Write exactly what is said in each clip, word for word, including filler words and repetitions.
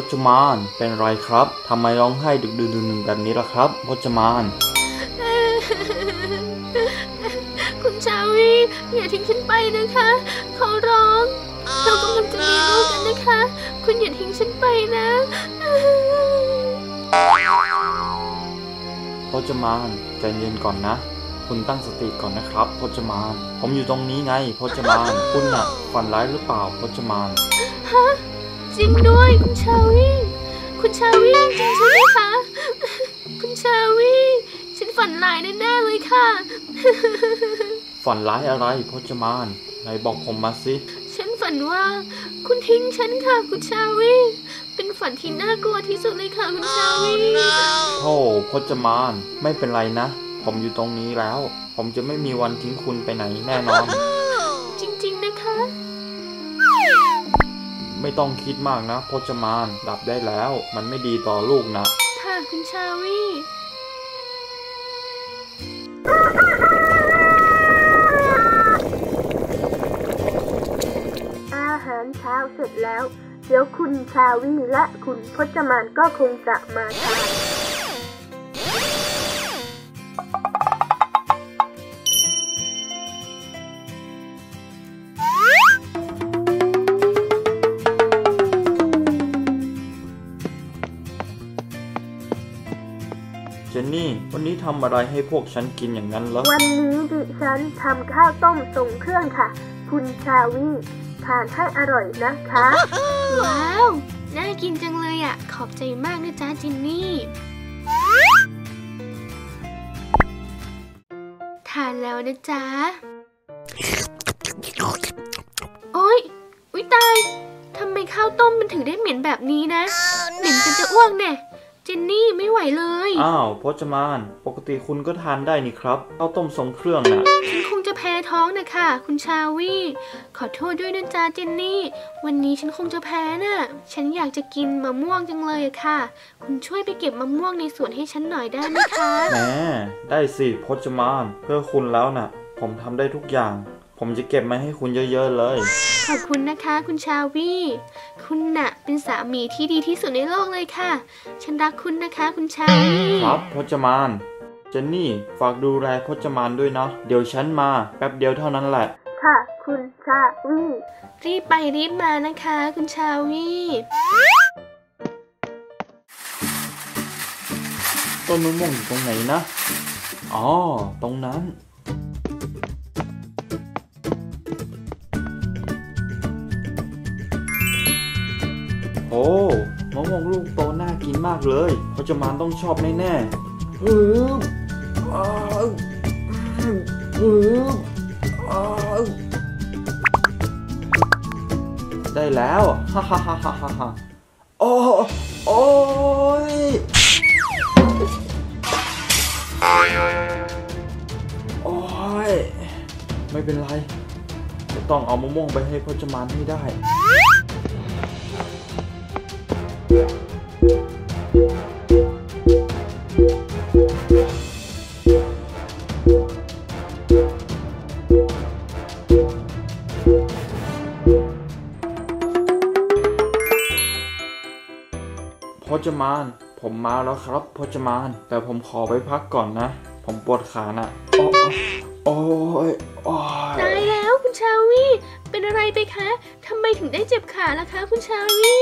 พจมานเป็นไรครับทำไมร้องไห้ดึกดื่นแบบนี้ล่ะครับพจมานคุณชาวีอย่าทิ้งฉันไปนะคะเขาร้องเรากำลังจะมีลูกกันนะคะคุณอย่าทิ้งฉันไปนะพจมานใจเย็นก่อนนะคุณตั้งสติก่อนนะครับพจมานผมอยู่ตรงนี้ไงพจมานคุณน่ะฝันร้ายหรือเปล่าพจมานฮะจริงด้วยคุณชาวีคุณชาวีจริงใช่ไหมคะคุณชาวีฉันฝันร้ายแน่ๆเลยค่ะฝันร้ายอะไรพจมานไหนบอกผมมาสิฉันฝันว่าคุณทิ้งฉันค่ะคุณชาวีเป็นฝันที่น่ากลัวที่สุดเลยค่ะคุณชาวีโอ้พจมานไม่เป็นไรนะผมอยู่ตรงนี้แล้วผมจะไม่มีวันทิ้งคุณไปไหนแน่นอนจริงๆนะคะไม่ต้องคิดมากนะพจมานดับได้แล้วมันไม่ดีต่อลูกนะค่ะคุณชาวีอาหารเช้าเสร็จแล้วเดี๋ยวคุณชาวีและคุณพจมานก็คงจะมาทานเจนนี่วันนี้ทำอะไรให้พวกฉันกินอย่างนั้นเหรอวันนี้ดิฉันทำข้าวต้มทรงเครื่องค่ะคุณชาวีทานให้อร่อยนะคะว้าวน่ากินจังเลยอ่ะขอบใจมากนะจ๊ะเจนนี่ทานแล้วนะจ๊ะโอ๊ยอุ๊ยตายทำไมข้าวต้มมันถึงได้เหม็นแบบนี้นะเหม็นจนจะอ้วกเนี่ยเจนนี่ไม่ไหวเลยอ้าวพจมานปกติคุณก็ทานได้นี่ครับข้าวต้มทรงเครื่องน่ะฉันคงจะแพ้ท้องนะคะคุณชาวีขอโทษด้วยนะจ๊ะเจนนี่วันนี้ฉันคงจะแพ้น่ะฉันอยากจะกินมะม่วงจังเลยค่ะคุณช่วยไปเก็บมะม่วงในสวนให้ฉันหน่อยได้ไหมคะแหมได้สิพจมานเพื่อคุณแล้วน่ะผมทำได้ทุกอย่างผมจะเก็บมาให้คุณเยอะๆเลยขอบคุณนะคะคุณชาวีคุณน่ะเป็นสามีที่ดีที่สุดในโลกเลยค่ะฉันรักคุณนะคะคุณชาวีครับพจมานเจนนี่ฝากดูแลพจมานด้วยนะเดี๋ยวฉันมาแป๊บเดียวเท่านั้นแหละค่ะคุณชาวีรีบไปรีบมานะคะคุณชาวีต้นมะม่วงอยู่ตรงไหนนะอ๋อตรงนั้นโอ้มะม่วงลูกโตน่ากินมากเลยพจมานต้องชอบแน่ๆอืมอ้าวอืมอ้าวได้แล้วฮ่าฮ่าฮ่าฮ่าฮ่าฮ่าโอ้โอ้ยโอ้ยไม่เป็นไรจะต้องเอามะม่วงไปให้พจมานให้ได้พจมานผมมาแล้วครับพจมานแต่ผมขอไปพักก่อนนะผมปวดขาน่ะโอ้ยโอ้ยตายแล้วคุณชาวีเป็นอะไรไปคะทำไมถึงได้เจ็บขาล่ะคะคุณชาวี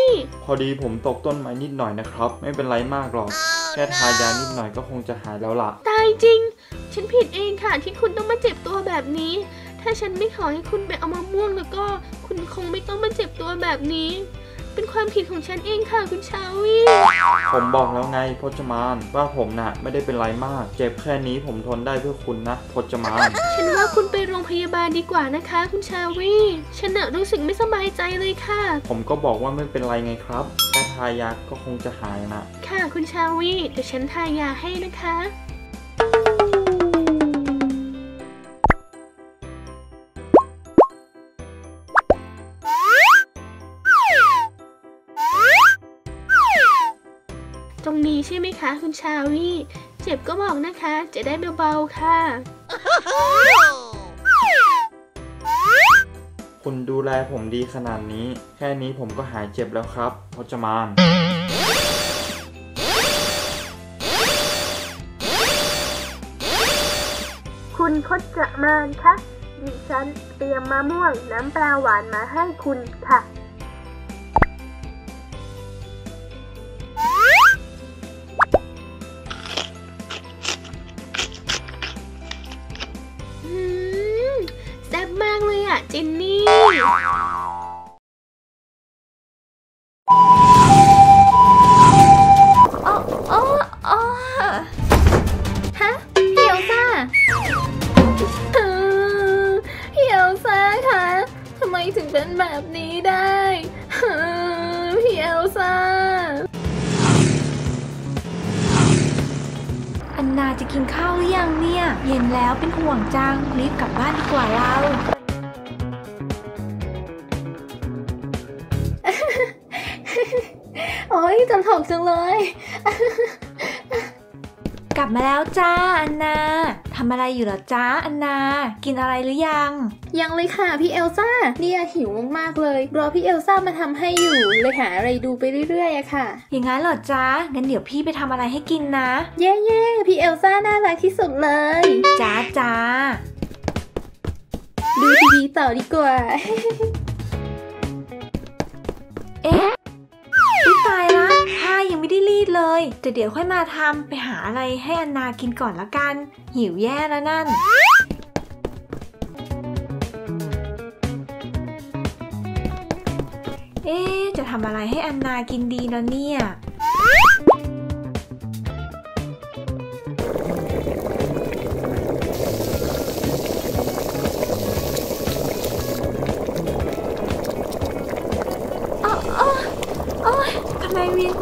พอดีผมตกต้นไม้นิดหน่อยนะครับไม่เป็นไรมากหรอกแค่ทายานิดหน่อยก็คงจะหายแล้วล่ะตายจริงฉันผิดเองค่ะที่คุณต้องมาเจ็บตัวแบบนี้ถ้าฉันไม่ขอให้คุณไปเอามะม่วงแล้วก็คุณคงไม่ต้องมาเจ็บตัวแบบนี้เป็นความผิดของฉันเองค่ะคุณชาวีผมบอกแล้วไงพจมานว่าผมน่ะไม่ได้เป็นไรมากเจ็บแค่นี้ผมทนได้เพื่อคุณนะพจมานฉันว่าคุณไปโรงพยาบาลดีกว่านะคะคุณชาวีฉันน่ะรู้สึกไม่สบายใจเลยค่ะผมก็บอกว่าไม่เป็นไรไงครับแค่ทายาก็คงจะหายนะค่ะคุณชาวีเดี๋ยวฉันทายาให้นะคะตรงนี้ใช่ไหมคะคุณชาวีเจ็บก็บอกนะคะจะได้เบาๆค่ะ คุณดูแลผมดีขนาดนี้แค่นี้ผมก็หายเจ็บแล้วครับพจมานคุณพจมานคะดิฉันเตรียมมะม่วงน้ำปลาหวานมาให้คุณค่ะแซ่บมากเลยอ่ะเจนนี่ โอ้โอ้โอ้ฮะเฮียวซ่าเฮียวซ่าคะทำไมถึงเป็นแบบนี้ได้เฮียวซ่าอันนาจะกินข้าวหรือยังเนี่ยเย็นแล้วเป็นห่วงจังรีบกลับบ้านดีกว่าเราโอ้ยจำถกจังเลยกลับมาแล้วจ้าอันนาทำอะไรอยู่เหรอจ้าอันนากินอะไรหรือยังยังเลยค่ะพี่เอลซ่าเนี่ยหิวมากๆเลยรอพี่เอลซ่ามาทำให้อยู่เลยหาอะไรดูไปเรื่อยๆอะค่ะอย่างงั้นเหรอจ้างั้นเดี๋ยวพี่ไปทำอะไรให้กินนะเย้ๆพี่เอลซ่าน่ารักที่สุดเลยจ้าจ้าดูทีวีต่อดีกว่าเอ๊ะตายละผ้ายังไม่ได้รีดเลยแต่เดี๋ยวค่อยมาทำไปหาอะไรให้อันนากินก่อนละกันหิวแย่แล้วนั่นเอ๊ะจะทำอะไรให้อันนากินดีนะเนี่ย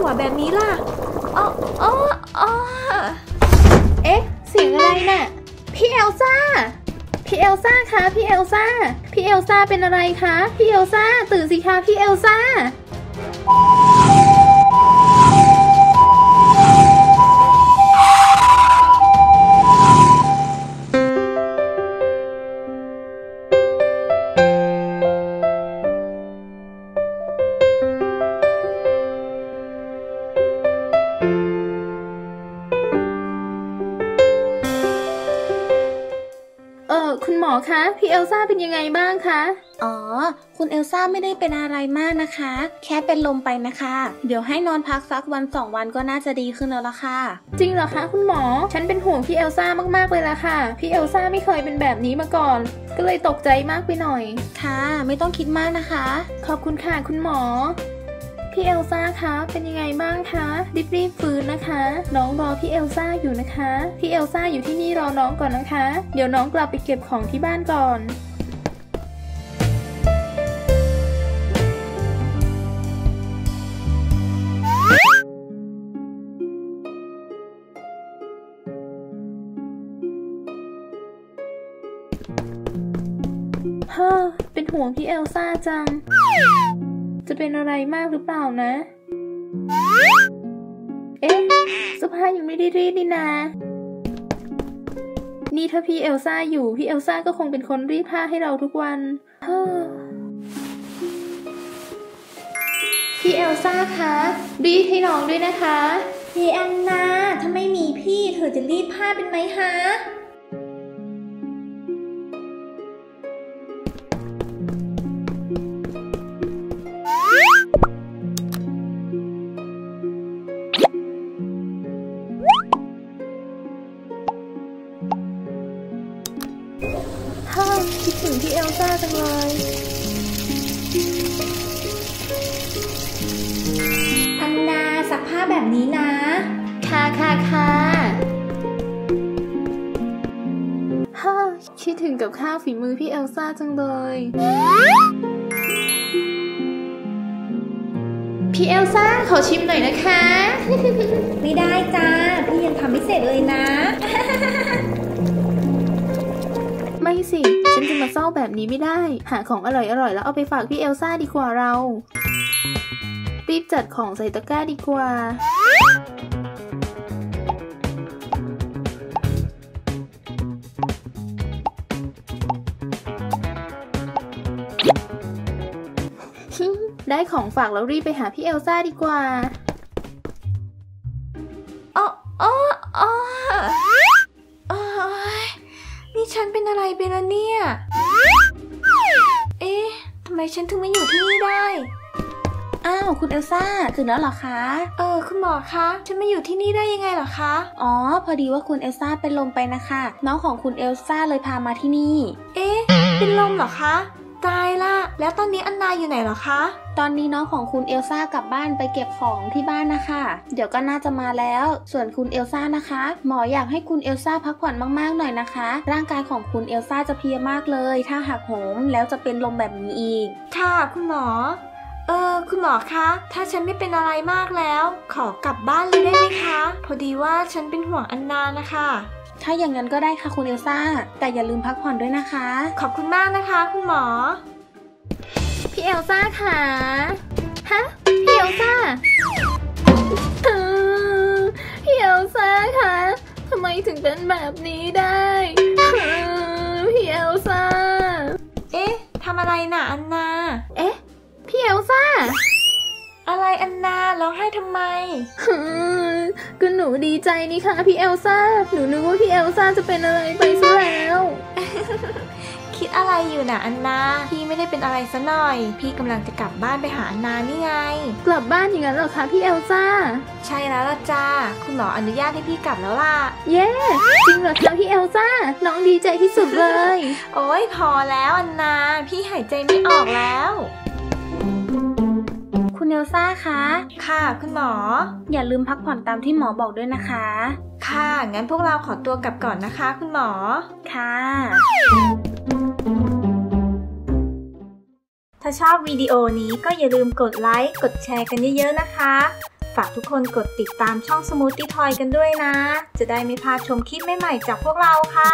หัวแบบนี้ล่ะอ๋ออ๋ออ๋อเอ๊ะเสียงอะไรน่ะพี่เอลซ่าพี่เอลซ่าคะพี่เอลซ่าพี่เอลซ่าเป็นอะไรคะพี่เอลซ่าตื่นสิคะพี่เอลซ่าคะพี่เอลซ่าเป็นยังไงบ้างคะอ๋อคุณเอลซ่าไม่ได้เป็นอะไรมากนะคะแค่เป็นลมไปนะคะเดี๋ยวให้นอนพักสักวันสองวันก็น่าจะดีขึ้นแล้วล่ะค่ะจริงเหรอคะคุณหมอฉันเป็นห่วงพี่เอลซ่ามากๆเลยล่ะค่ะพี่เอลซ่าไม่เคยเป็นแบบนี้มาก่อนก็เลยตกใจมากไปหน่อยค่ะไม่ต้องคิดมากนะคะขอบคุณค่ะคุณหมอพี่เอลซ่าคะเป็นยังไงบ้างคะรีบรีบฟื้นนะคะน้องรอพี่เอลซ่าอยู่นะคะพี่เอลซ่าอยู่ที่นี่รอน้องก่อนนะคะเดี๋ยวน้องกลับไปเก็บของที่บ้านก่อนฮ่าเป็นห่วงพี่เอลซ่าจังจะเป็นอะไรมากหรือเปล่านะเอ๊ะเสื้อผ้ายังไม่ได้รีดนี่นานี่ถ้าพี่เอลซ่าอยู่พี่เอลซ่าก็คงเป็นคนรีดผ้าให้เราทุกวันเฮ้อพี่เอลซ่าคะรีดให้น้องด้วยนะคะพี่อันนาถ้าไม่มีพี่เธอจะรีดผ้าเป็นไหมคะคิดถึงพี่เอลซ่าจังเลยอันนาซักผ้าแบบนี้นะค่ะค่ะค่ะฮ่าคิดถึงกับข้าวฝีมือพี่เอลซ่าจังเลยพี่เอลซ่าขอชิมหน่อยนะคะไม่ได้จ้าพี่ยังทำไม่เสร็จเลยนะไม่สิฉันจะมาเศร้าแบบนี้ไม่ได้หาของอร่อยๆแล้วเอาไปฝากพี่เอลซ่าดีกว่าเรารีบจัดของใส่ตะกร้าดีกว่า ได้ของฝากแล้วรีบไปหาพี่เอลซ่าดีกว่าอ๋ออ๋ออ๋อนี่ฉันเป็นอะไรไปล่ะเนี่ยเอ๊ะทำไมฉันถึงไม่อยู่ที่นี่ได้อ้าวคุณเอลซ่าตื่นแล้วเหรอคะเออคุณหมอคะฉันมาอยู่ที่นี่ได้ยังไงเหรอคะอ๋อพอดีว่าคุณเอลซ่าเป็นลมไปนะคะน้องของคุณเอลซ่าเลยพามาที่นี่เอ๊ะเป็นลมเหรอคะตายละแล้วตอนนี้อันนาอยู่ไหนเหรอคะตอนนี้น้องของคุณเอลซ่ากลับบ้านไปเก็บของที่บ้านนะคะเดี๋ยวก็น่าจะมาแล้วส่วนคุณเอลซ่านะคะหมออยากให้คุณเอลซ่าพักผ่อนมากๆหน่อยนะคะร่างกายของคุณเอลซ่าจะเพลียมากเลยถ้าหักโหมแล้วจะเป็นลมแบบนี้อีกค่ะคุณหมอเออคุณหมอคะถ้าฉันไม่เป็นอะไรมากแล้วขอกลับบ้านเลยได้ไหมคะพอดีว่าฉันเป็นห่วงอันนานะคะถ้าอย่างนั้นก็ได้ค่ะคุณเอลซ่าแต่อย่าลืมพักผ่อนด้วยนะคะขอบคุณมากนะคะคุณหมอพี่เอลซ่าค่ะฮะพี่เอลซ่าพี่เอลซ่าค่ะทำไมถึงเป็นแบบนี้ได้พี่เอลซ่าเอ๊ะทำอะไรน่ะอันนาเอ๊ะพี่เอลซ่าอะไรอันนาร้องไห้ทำไมก็หนูดีใจนี่ค่ะพี่เอลซ่าหนูนึกว่าพี่เอลซ่าจะเป็นอะไรไปซะแล้วคิดอะไรอยู่น่ะอันนาพี่ไม่ได้เป็นอะไรซะหน่อยพี่กำลังจะกลับบ้านไปหาอันนานี่ไงกลับบ้านอย่างนั้นเหรอคะพี่เอลซ่าใช่แล้วล่ะจ้าคุณหมออนุญาตให้พี่กลับแล้วล่ะเย้จริงเหรอคะพี่เอลซ่าน้องดีใจที่สุดเลยโอ๊ยพอแล้วอันนาพี่หายใจไม่ออกแล้วคุณเอลซ่าคะค่ะคุณหมออย่าลืมพักผ่อนตามที่หมอบอกด้วยนะคะค่ะงั้นพวกเราขอตัวกลับก่อนนะคะคุณหมอค่ะถ้าชอบวิดีโอนี้ก็อย่าลืมกดไลค์กดแชร์กันเยอะๆนะคะฝากทุกคนกดติดตามช่องสมูทตี้ทอยกันด้วยนะจะได้ไม่พลาดชมคลิปใหม่ๆจากพวกเราค่ะ